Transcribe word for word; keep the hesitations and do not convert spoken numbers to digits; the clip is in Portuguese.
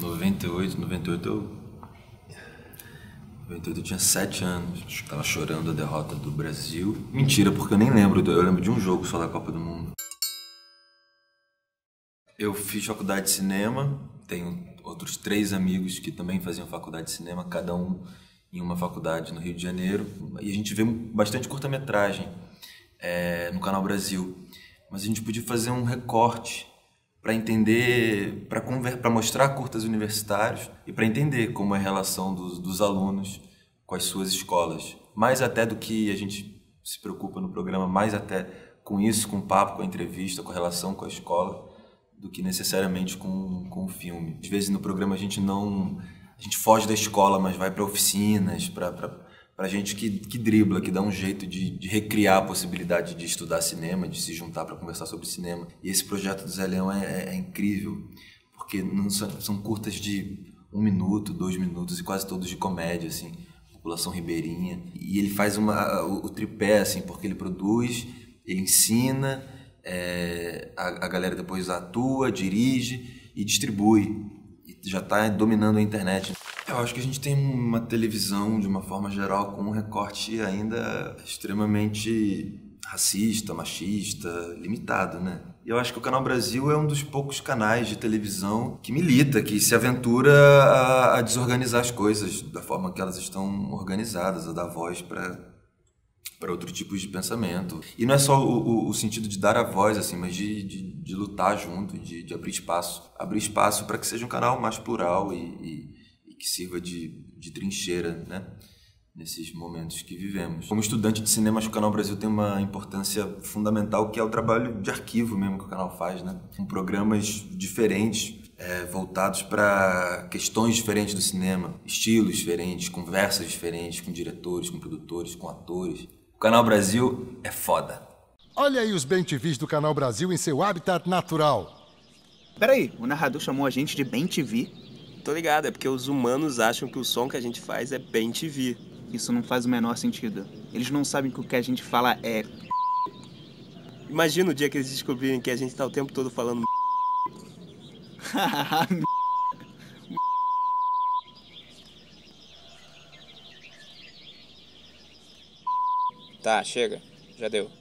noventa e oito, noventa e oito eu... noventa e oito eu tinha sete anos, tava chorando a derrota do Brasil. Mentira, porque eu nem lembro, eu lembro de um jogo só da Copa do Mundo. Eu fiz faculdade de cinema, tenho outros três amigos que também faziam faculdade de cinema, cada um em uma faculdade no Rio de Janeiro. E a gente vê bastante curta-metragem é, no Canal Brasil, mas a gente podia fazer um recorte para entender, para mostrar curtas universitários e para entender como é a relação dos, dos alunos com as suas escolas. Mais até do que a gente se preocupa no programa, mais até com isso, com o papo, com a entrevista, com a relação com a escola, do que necessariamente com, com o filme. Às vezes no programa a gente não... a gente foge da escola, mas vai para oficinas, para para gente que, que dribla, que dá um jeito de, de recriar a possibilidade de estudar cinema, de se juntar para conversar sobre cinema. E esse projeto do Zé Leão é, é, é incrível, porque não são, são curtas de um minuto, dois minutos, e quase todos de comédia, assim, população ribeirinha. E ele faz uma, o, o tripé, assim, porque ele produz, ele ensina, é, a, a galera depois atua, dirige e distribui. E já está dominando a internet. Eu acho que a gente tem uma televisão, de uma forma geral, com um recorte ainda extremamente racista, machista, limitado, né? E eu acho que o Canal Brasil é um dos poucos canais de televisão que milita, que se aventura a, a desorganizar as coisas da forma que elas estão organizadas, a dar voz para para outro tipo de pensamento. E não é só o, o, o sentido de dar a voz, assim, mas de, de, de lutar junto, de, de abrir espaço. Abrir espaço para que seja um canal mais plural e, e, e que sirva de, de trincheira, né? Nesses momentos que vivemos. Como estudante de cinema, acho que o Canal Brasil tem uma importância fundamental, que é o trabalho de arquivo mesmo que o canal faz, né? Com programas diferentes, é, voltados para questões diferentes do cinema, estilos diferentes, conversas diferentes com diretores, com produtores, com atores. O Canal Brasil é foda. Olha aí os bem-tvs do Canal Brasil em seu habitat natural. Peraí, o narrador chamou a gente de bem-tv? Tô ligado, é porque os humanos acham que o som que a gente faz é bem-tv. Isso não faz o menor sentido. Eles não sabem que o que a gente fala é... Imagina o dia que eles descobrirem que a gente tá o tempo todo falando... Tá, chega. Já deu.